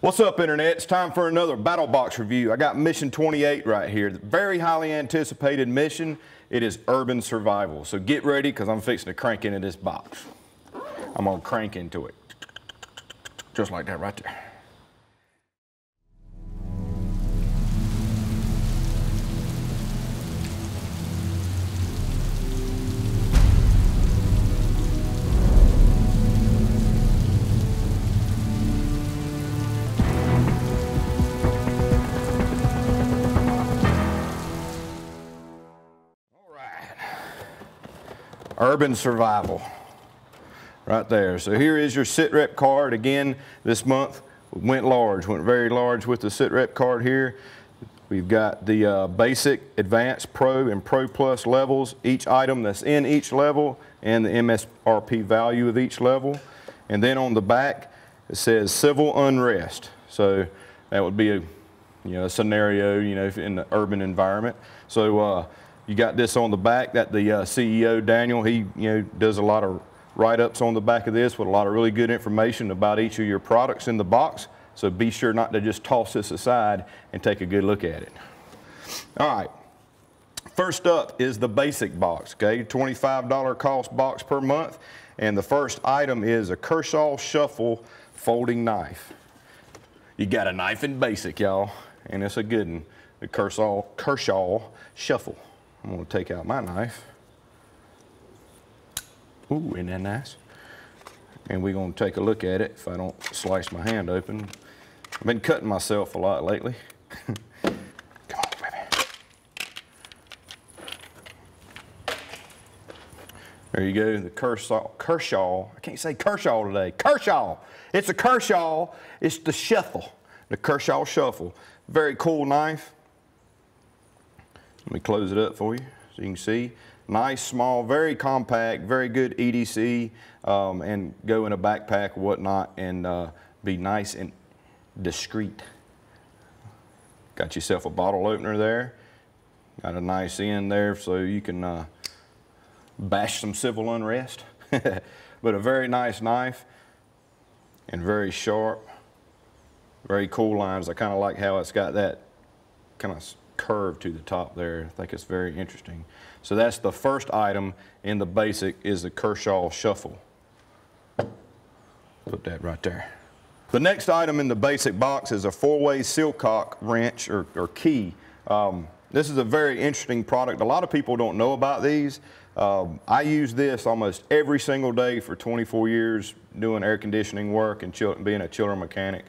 What's up, Internet? It's time for another BattleBox review. I got mission 28 right here. The very highly anticipated mission. It is urban survival. So get ready, because I'm fixing to crank into this box. I'm going to crank into it. Just like that right there. Urban survival, right there. So here is your sit rep card. Again, this month went large, went very large with the sit rep card here. We've got the basic, advanced, pro, and pro plus levels, each item that's in each level, and the MSRP value of each level. And then on the back, it says civil unrest. So that would be a scenario, in the urban environment. So you got this on the back that the CEO, Daniel, he does a lot of write-ups on the back of this with a lot of really good information about each of your products in the box. So be sure not to just toss this aside and take a good look at it. All right, first up is the basic box, okay? $25 cost box per month. And the first item is a Kershaw Shuffle folding knife. You got a knife in basic, y'all. And it's a good one, the Kershaw Shuffle. I'm going to take out my knife. Ooh, isn't that nice? And we're going to take a look at it if I don't slice my hand open. I've been cutting myself a lot lately. Come on, baby. There you go, the Kershaw. I can't say Kershaw today. Kershaw! It's a Kershaw. It's the shuffle, the Kershaw Shuffle. Very cool knife. Let me close it up for you so you can see. Nice, small, very compact, very good EDC, and go in a backpack or whatnot and be nice and discreet. Got yourself a bottle opener there. Got a nice end there so you can bash some civil unrest. But a very nice knife and very sharp, very cool lines. I kind of like how it's got that kind of curve to the top there. I think it's very interesting. So that's the first item in the basic is the Kershaw Shuffle. Put that right there. The next item in the basic box is a four-way Silcock wrench or key. This is a very interesting product. A lot of people don't know about these. I use this almost every single day for 24 years doing air conditioning work and being a chiller mechanic.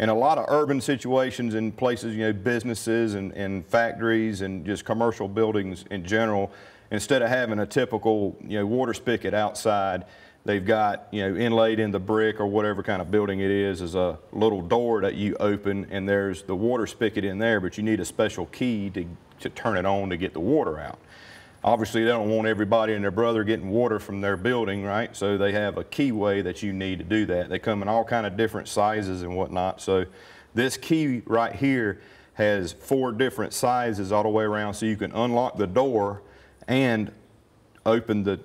In a lot of urban situations and places, businesses and factories and just commercial buildings in general, instead of having a typical, water spigot outside, they've got, inlaid in the brick or whatever kind of building it is a little door that you open and there's the water spigot in there, but you need a special key to turn it on to get the water out. Obviously, they don't want everybody and their brother getting water from their building, right? So they have a keyway that you need to do that. They come in all kind of different sizes and whatnot. So this key right here has four different sizes all the way around, so you can unlock the door and open the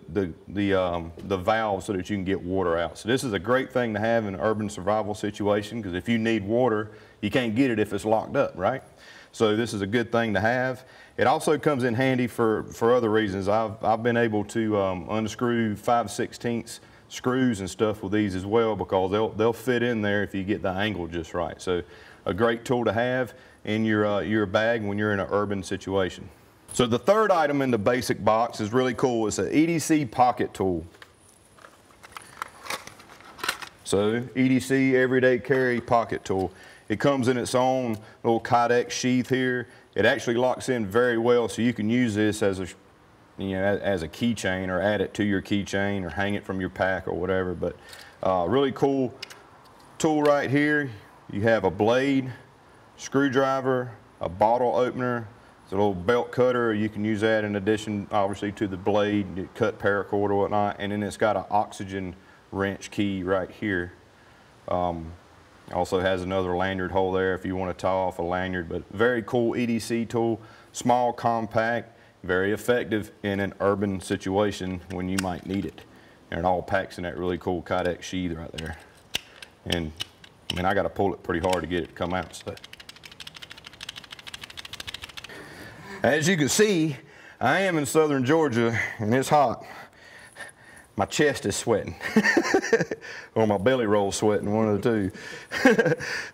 valve so that you can get water out. So this is a great thing to have in an urban survival situation, because if you need water, you can't get it if it's locked up, right? So this is a good thing to have. It also comes in handy for other reasons. I've been able to unscrew 5/16 screws and stuff with these as well, because they'll fit in there if you get the angle just right. So a great tool to have in your bag when you're in an urban situation. So the third item in the basic box is really cool. It's an EDC pocket tool. So EDC, everyday carry pocket tool. It comes in its own little Kydex sheath here. It actually locks in very well, so you can use this as a, as a keychain, or add it to your keychain, or hang it from your pack or whatever. But really cool tool right here. You have a blade, screwdriver, a bottle opener. It's a little belt cutter. You can use that in addition, obviously, to the blade, to cut paracord or whatnot. And then it's got an oxygen wrench key right here. Also has another lanyard hole there if you want to tie off a lanyard, but very cool EDC tool, small, compact, very effective in an urban situation when you might need it. And it all packs in that really cool Kydex sheath right there. And I mean, I got to pull it pretty hard to get it to come out. So. As you can see, I am in southern Georgia, and it's hot. My chest is sweating, or my belly roll's sweating, one of the two.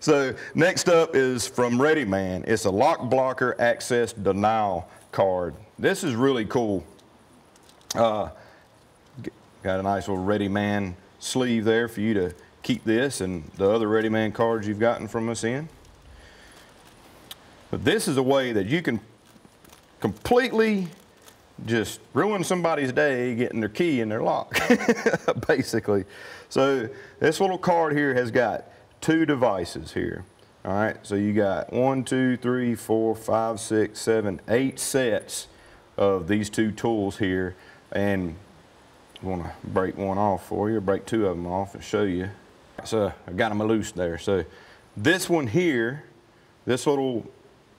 So next up is from Ready Man. It's a lock blocker access denial card. This is really cool. Got a nice little Ready Man sleeve there for you to keep this and the other Ready Man cards you've gotten from us in. But this is a way that you can completely just ruin somebody's day getting their key in their lock, basically. So this little card here has got two devices here. All right, so you got 1, 2, 3, 4, 5, 6, 7, 8 sets of these two tools here. And I'm gonna break one off for you, break two of them off and show you. So I got them loose there. So this one here, this little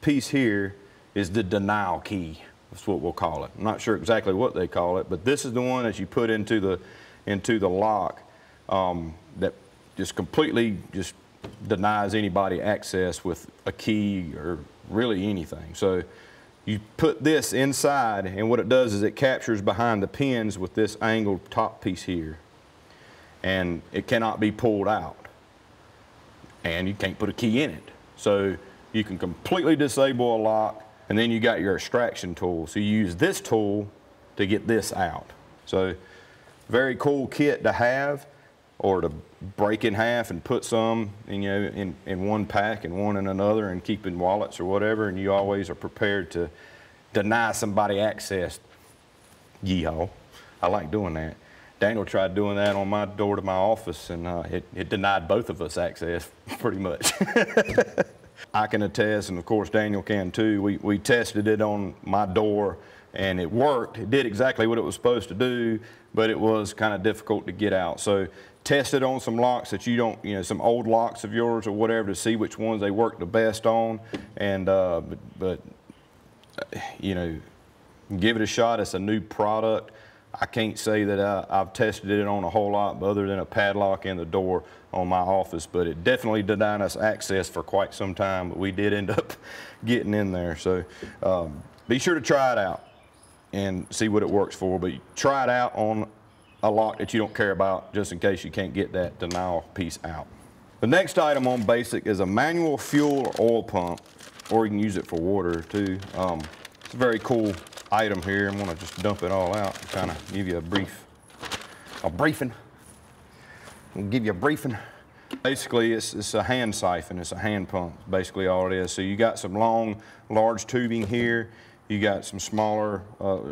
piece here is the denial key. That's what we'll call it. I'm not sure exactly what they call it, but this is the one that you put into the lock that just completely just denies anybody access with a key or really anything. So you put this inside, and what it does is it captures behind the pins with this angled top piece here, and it cannot be pulled out, and you can't put a key in it. So you can completely disable a lock. And then you got your extraction tool. So you use this tool to get this out. So very cool kit to have, or to break in half and put some in one pack and one in another and keep in wallets or whatever. And you always are prepared to deny somebody access. Yeehaw, I like doing that. Daniel tried doing that on my door to my office, and it denied both of us access pretty much. I can attest, and of course Daniel can too, we tested it on my door and it worked. It did exactly what it was supposed to do, but it was kind of difficult to get out. So test it on some locks that you don't, some old locks of yours or whatever, to see which ones they work the best on. And, give it a shot. It's a new product. I can't say that I've tested it on a whole lot other than a padlock and the door on my office, but it definitely denied us access for quite some time, but we did end up getting in there. So be sure to try it out and see what it works for, but try it out on a lock that you don't care about just in case you can't get that denial piece out. The next item on basic is a manual fuel or oil pump, or you can use it for water too. It's a very cool item here. I'm gonna just dump it all out and kind of give you a briefing. I'll give you a briefing. Basically, it's a hand siphon. It's a hand pump, basically all it is. So you got some long, large tubing here. You got some smaller,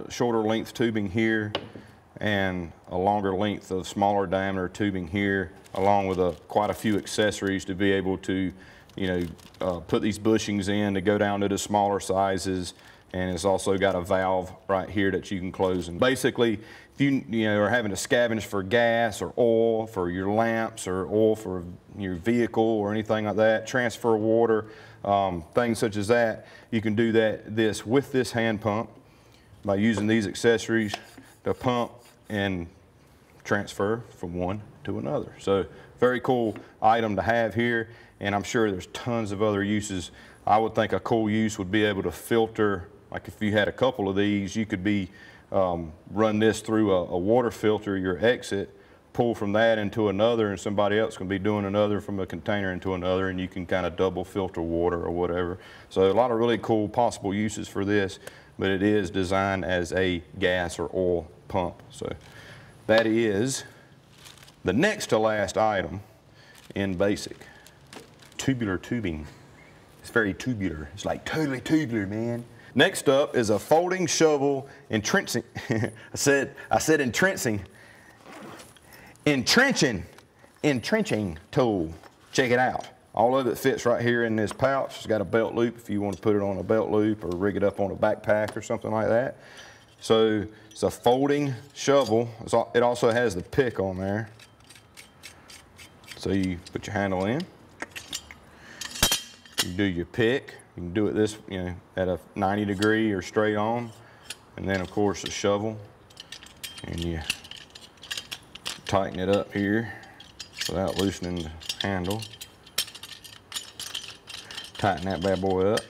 shorter length tubing here, and a longer length of smaller diameter tubing here, along with quite a few accessories to be able to, put these bushings in to go down to the smaller sizes. And it's also got a valve right here that you can close. And basically, if you are having to scavenge for gas or oil for your lamps or oil for your vehicle or anything like that, transfer water, things such as that, you can do this with this hand pump by using these accessories to pump and transfer from one to another. So very cool item to have here, and I'm sure there's tons of other uses. I would think a cool use would be able to filter. Like if you had a couple of these, you could be run this through a water filter, your exit, pull from that into another, and somebody else can be doing another from a container into another, and you can kind of double filter water or whatever. So a lot of really cool possible uses for this, but it is designed as a gas or oil pump. So that is the next to last item in basic. Tubular tubing. It's very tubular. It's like totally tubular, man. Next up is a folding shovel entrenching. I said entrenching. Entrenching tool. Check it out. All of it fits right here in this pouch. It's got a belt loop if you want to put it on a belt loop or rig it up on a backpack or something like that. So it's a folding shovel. It also has the pick on there. So you put your handle in. You do your pick. You can do it this, at a 90 degree or straight on. And then of course the shovel. And you tighten it up here without loosening the handle. Tighten that bad boy up.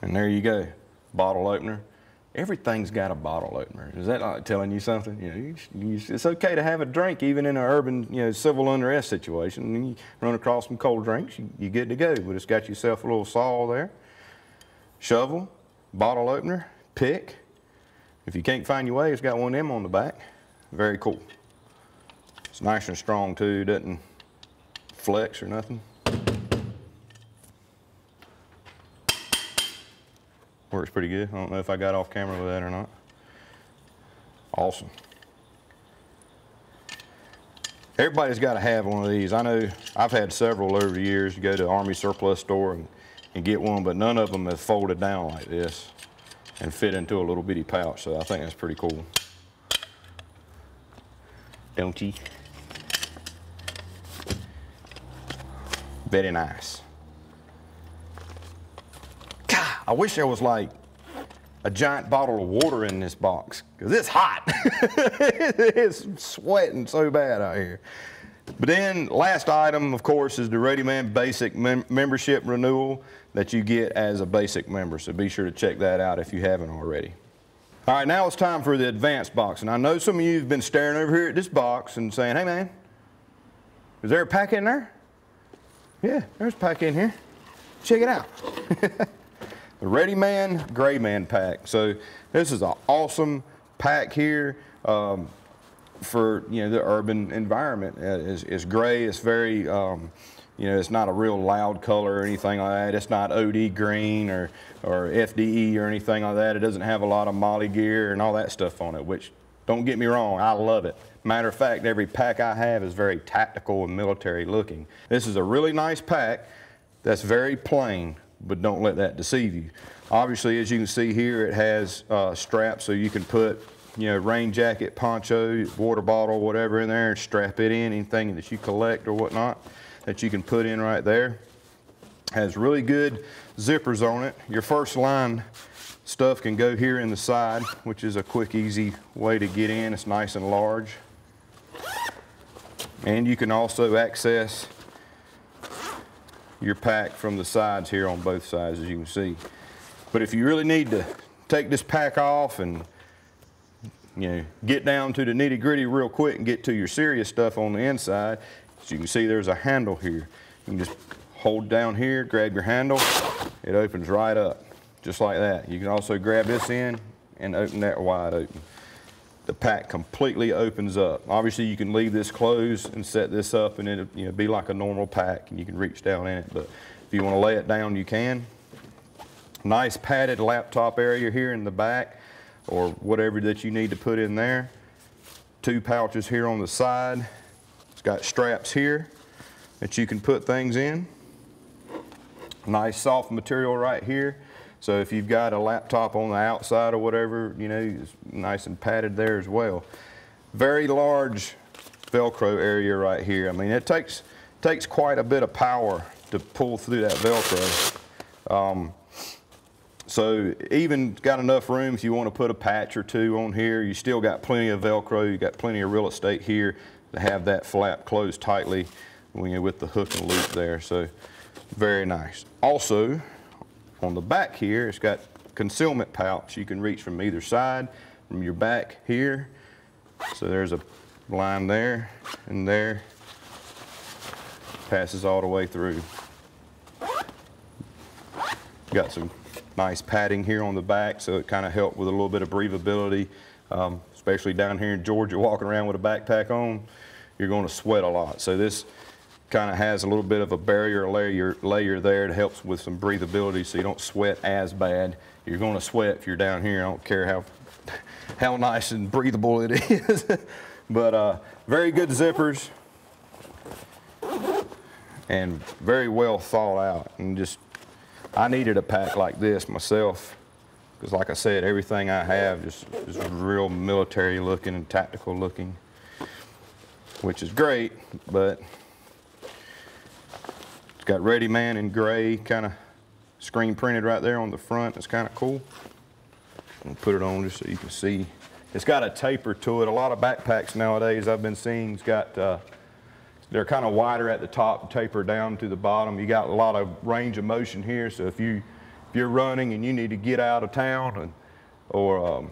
And there you go, bottle opener. Everything's got a bottle opener. Is that not telling you something? You know, it's okay to have a drink even in an urban, civil unrest situation. You run across some cold drinks, you're good to go. But it's got yourself a little saw there, shovel, bottle opener, pick. If you can't find your way, it's got one of them on the back. Very cool. It's nice and strong too. Doesn't flex or nothing. Works pretty good. I don't know if I got off camera with that or not. Awesome. Everybody's got to have one of these. I know I've had several over the years. You go to the Army surplus store and get one, but none of them have folded down like this and fit into a little bitty pouch, so I think that's pretty cool. Don't you? Very nice. I wish there was like a giant bottle of water in this box, because it's hot. It's sweating so bad out here. But then last item, of course, is the Ready Man basic membership renewal that you get as a basic member. So be sure to check that out if you haven't already. All right, now it's time for the advanced box. And I know some of you have been staring over here at this box and saying, hey man, is there a pack in there? Yeah, there's a pack in here. Check it out. The Ready Man, Gray Man pack. So this is an awesome pack here for the urban environment. It's gray. It's very it's not a real loud color or anything like that. It's not OD green or FDE or anything like that. It doesn't have a lot of molly gear and all that stuff on it. Which, don't get me wrong, I love it. Matter of fact, every pack I have is very tactical and military looking. This is a really nice pack that's very plain. But don't let that deceive you. Obviously, as you can see here, it has straps, so you can put, rain jacket, poncho, water bottle, whatever in there, and strap it in, anything that you collect or whatnot that you can put in right there. Has really good zippers on it. Your first line stuff can go here in the side, which is a quick, easy way to get in. It's nice and large. And you can also access your pack from the sides here on both sides, as you can see. But if you really need to take this pack off and get down to the nitty-gritty real quick and get to your serious stuff on the inside, as you can see, there's a handle here. You can just hold down here, grab your handle, it opens right up, just like that. You can also grab this end and open that wide open. The pack completely opens up. Obviously, you can leave this closed and set this up, and it'll be like a normal pack, and you can reach down in it. But if you want to lay it down, you can. Nice padded laptop area here in the back, or whatever that you need to put in there. Two pouches here on the side. It's got straps here that you can put things in. Nice soft material right here. So if you've got a laptop on the outside or whatever, it's nice and padded there as well. Very large Velcro area right here. I mean, it takes quite a bit of power to pull through that Velcro. So even got enough room if you want to put a patch or two on here. You still got plenty of Velcro. You got plenty of real estate here to have that flap closed tightly with the hook and loop there. So very nice. Also, on the back here, it's got concealment pouch. You can reach from either side, from your back here. So there's a line there and there. Passes all the way through. Got some nice padding here on the back, so it kind of helped with a little bit of breathability, especially down here in Georgia, walking around with a backpack on, you're going to sweat a lot. So this kind of has a little bit of a barrier layer there that helps with some breathability, so you don't sweat as bad. You're going to sweat if you're down here. I don't care how nice and breathable it is. But very good zippers and very well thought out. And just, I needed a pack like this myself, because like I said, everything I have just is real military looking and tactical looking, which is great, but got Ready Man in gray, kind of screen printed right there on the front. It's kind of cool. I'm gonna put it on just so you can see. It's got a taper to it. A lot of backpacks nowadays I've been seeing has got They're kind of wider at the top and taper down to the bottom. You got a lot of range of motion here, so if you're running and you need to get out of town, and, or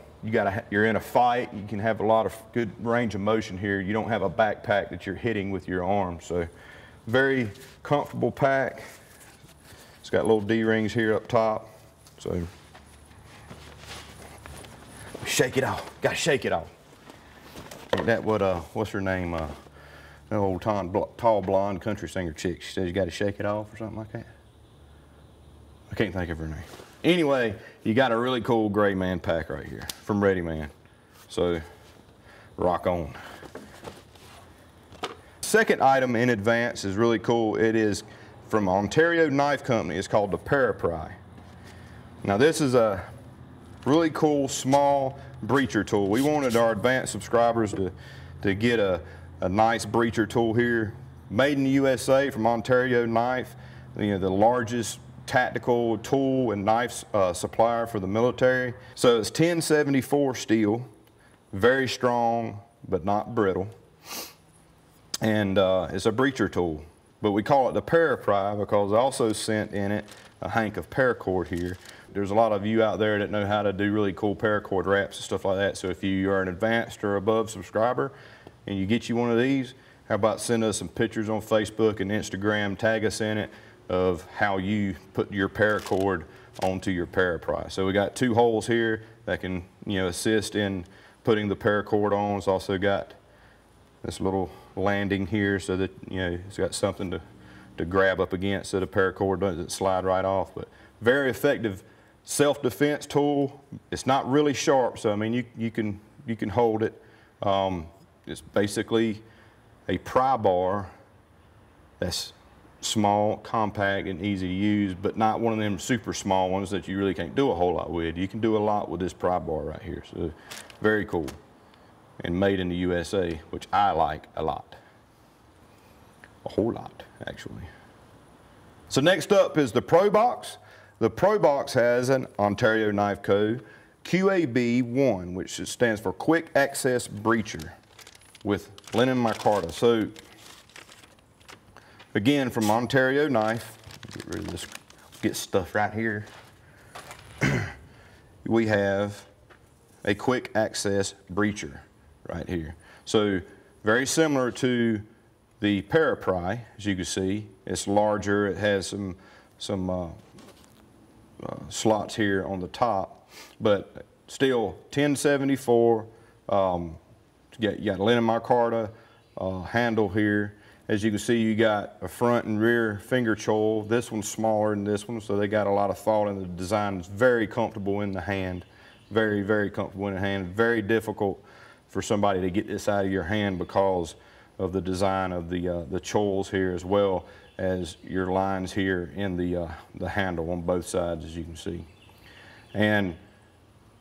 you're in a fight, you can have a lot of good range of motion here. You don't have a backpack that you're hitting with your arm, so very comfortable pack. It's got little D-rings here up top, so shake it off. Got to shake it off. That what what's her name? That old tall blonde country singer chick. She says you got to shake it off or something like that. I can't think of her name. Anyway, you got a really cool Gray Man pack right here from Ready Man. So rock on. Second item in advance is really cool. It is from Ontario Knife Company. It's called the ParaPry. Now this is a really cool small breacher tool. We wanted our advanced subscribers to get a nice breacher tool here, made in the USA from Ontario Knife, you know, the largest tactical tool and knife supplier for the military. So it's 1074 steel, very strong but not brittle, and it's a breacher tool. But we call it the ParaPry because I also sent in it a hank of paracord here. There's a lot of you out there that know how to do really cool paracord wraps and stuff like that. So if you are an advanced or above subscriber, and you get you one of these, how about send us some pictures on Facebook and Instagram, tag us in it, of how you put your paracord onto your ParaPry. So we got two holes here that can, you know, assist in putting the paracord on. It's also got this little landing here so that, you know, it's got something to grab up against so the paracord doesn't slide right off. But very effective self-defense tool. It's not really sharp, so I mean you can hold it. It's basically a pry bar that's small, compact, and easy to use, but not one of them super small ones that you really can't do a whole lot with. You can do a lot with this pry bar right here, so very cool. And made in the USA, which I like a lot. A whole lot, actually. So next up is the ProBox. The ProBox has an Ontario Knife Code, QAB1, which stands for Quick Access Breacher, with linen micarta. So, again, from Ontario Knife, get rid of this, get stuff right here. We have a quick access breacher right here. So, very similar to the ParaPry, as you can see. It's larger, it has some slots here on the top, but still 1074. You got a linen micarta handle here. As you can see, you got a front and rear finger choil. This one's smaller than this one, so they got a lot of thought in the design. It's very comfortable in the hand. Very, very comfortable in the hand. Very difficult for somebody to get this out of your hand because of the design of the choils here, as well as your lines here in the handle on both sides, as you can see. And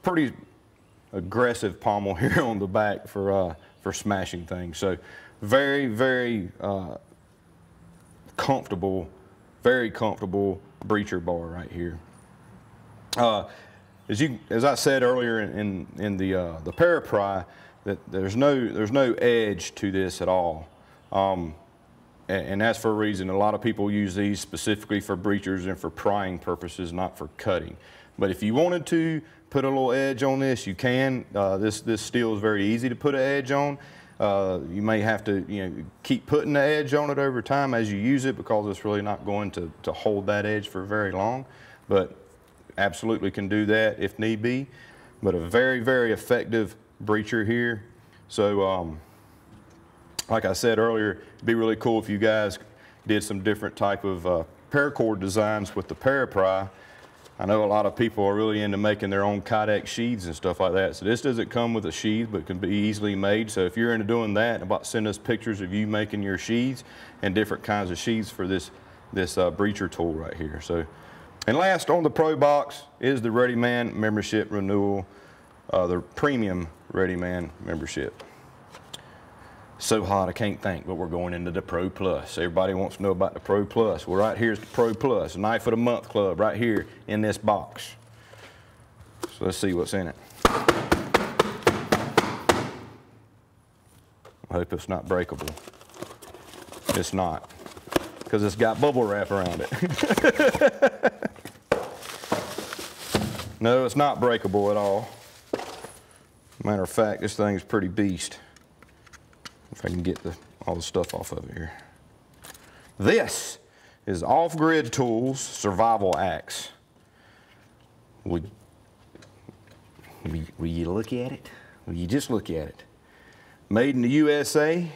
pretty aggressive pommel here on the back for smashing things. So very, very comfortable, very comfortable breacher bar right here. As I said earlier in the ParaPry, that there's no edge to this at all. And that's for a reason. A lot of people use these specifically for breachers and for prying purposes, not for cutting. But if you wanted to put a little edge on this, you can. This steel is very easy to put an edge on. You may have to, you know, keep putting the edge on it over time as you use it because it's really not going to hold that edge for very long. But absolutely can do that if need be. But a very, very effective breacher here. So like I said earlier, it'd be really cool if you guys did some different type of paracord designs with the ParaPry. I know a lot of people are really into making their own Kydex sheaths and stuff like that. So this doesn't come with a sheath, but can be easily made. So if you're into doing that, about send us pictures of you making your sheaths and different kinds of sheaths for this breacher tool right here. So, and last on the ProBox is the Ready Man membership renewal, the premium Ready Man membership. So hot I can't think, but we're going into the Pro Plus. Everybody wants to know about the Pro Plus. Well, right here's the Pro Plus, Knife of the Month Club, right here in this box. So let's see what's in it. I hope it's not breakable. It's not, because it's got bubble wrap around it. No, it's not breakable at all. Matter of fact, this thing's pretty beast. If I can get all the stuff off of it here. This is Off Grid Tools Survival Axe. Will you look at it? Will you just look at it? Made in the USA,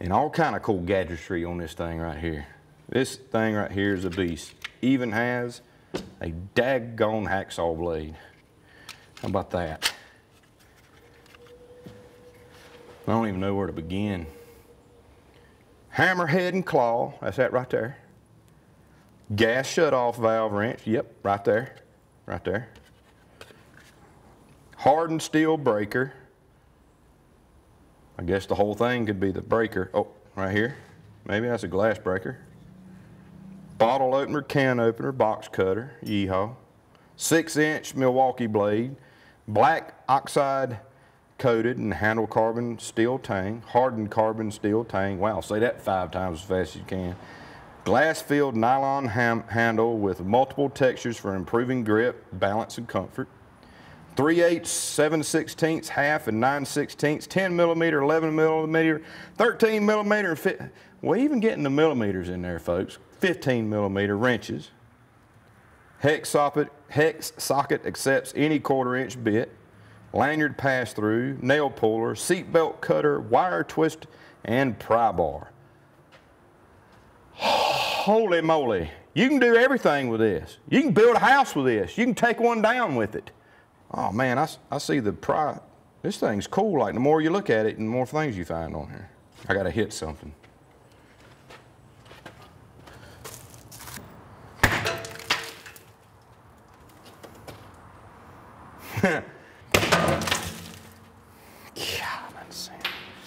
and all kind of cool gadgetry on this thing right here. This thing right here is a beast. Even has a daggone hacksaw blade. How about that? I don't even know where to begin. Hammerhead and claw, that's that right there. Gas shutoff valve wrench, yep, right there, right there. Hardened steel breaker. I guess the whole thing could be the breaker. Oh, right here. Maybe that's a glass breaker. Bottle opener, can opener, box cutter, yeehaw. 6-inch Milwaukee blade. Black oxide coated and handle carbon steel tang. Hardened carbon steel tang. Wow, say that 5 times as fast as you can. Glass filled nylon handle with multiple textures for improving grip, balance, and comfort. 3/8, 7/16, half, and 9/16, 10mm, 11mm, 13mm, we're even getting the millimeters in there, folks. 15mm wrenches. Hex socket accepts any 1/4-inch bit. Lanyard pass-through, nail puller, seat belt cutter, wire twist, and pry bar. Holy moly! You can do everything with this. You can build a house with this. You can take one down with it. Oh man, I see the pry. This thing's cool. Like the more you look at it, and the more things you find on here. I gotta hit something.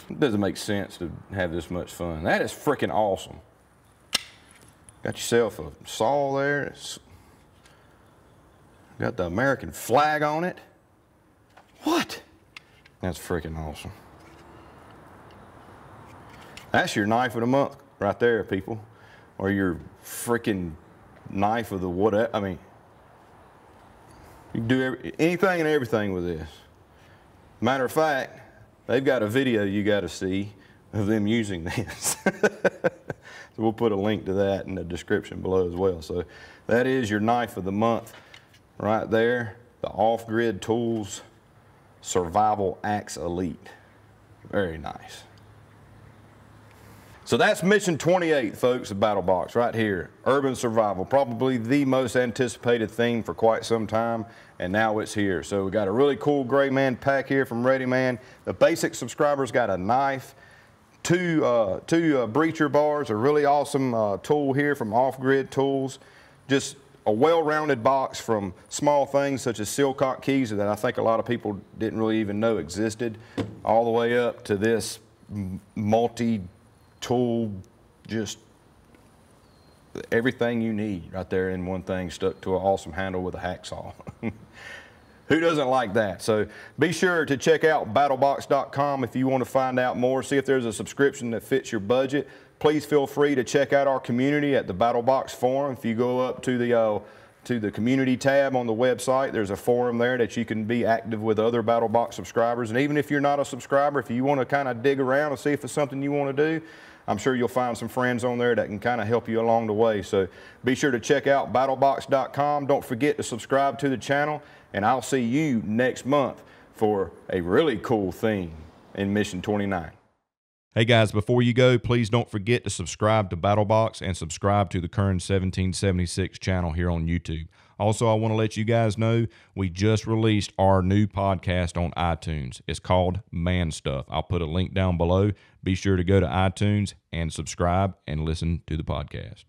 It doesn't make sense to have this much fun. That is freaking awesome. Got yourself a saw there. It's got the American flag on it. What? That's freaking awesome. That's your knife of the month right there, people. Or your freaking knife of the whatever. I mean, you can do anything and everything with this. Matter of fact, they've got a video you got to see of them using this. So we'll put a link to that in the description below as well. So that is your knife of the month. Right there, the Off-Grid Tools Survival Axe Elite. Very nice. So that's mission 28, folks, of BattleBox right here. Urban survival, probably the most anticipated theme for quite some time, and now it's here. So we got a really cool Gray Man pack here from Ready Man. The basic subscribers got a knife, two breacher bars, a really awesome tool here from Off-Grid Tools. Just a well-rounded box from small things such as Silcock keys that I think a lot of people didn't really even know existed, all the way up to this multi-tool, just everything you need right there in one thing stuck to an awesome handle with a hacksaw. Who doesn't like that? So be sure to check out BattleBox.com if you want to find out more, see if there's a subscription that fits your budget. Please feel free to check out our community at the BattleBox forum. If you go up to the community tab on the website, there's a forum there that you can be active with other BattleBox subscribers. And even if you're not a subscriber, if you want to kind of dig around and see if it's something you want to do, I'm sure you'll find some friends on there that can kind of help you along the way. So be sure to check out BattleBox.com. Don't forget to subscribe to the channel, and I'll see you next month for a really cool theme in Mission 29. Hey guys, before you go, please don't forget to subscribe to BattleBox and subscribe to the Currin 1776 channel here on YouTube. Also, I want to let you guys know we just released our new podcast on iTunes. It's called Man Stuff. I'll put a link down below. Be sure to go to iTunes and subscribe and listen to the podcast.